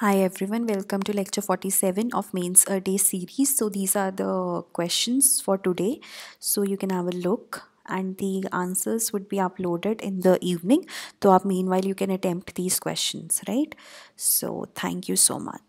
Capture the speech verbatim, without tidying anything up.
Hi everyone, welcome to lecture forty-seven of mains a day series. So these are the questions for today, so you can have a look and the answers would be uploaded in the evening. So meanwhile you can attempt these questions, right? So thank you so much.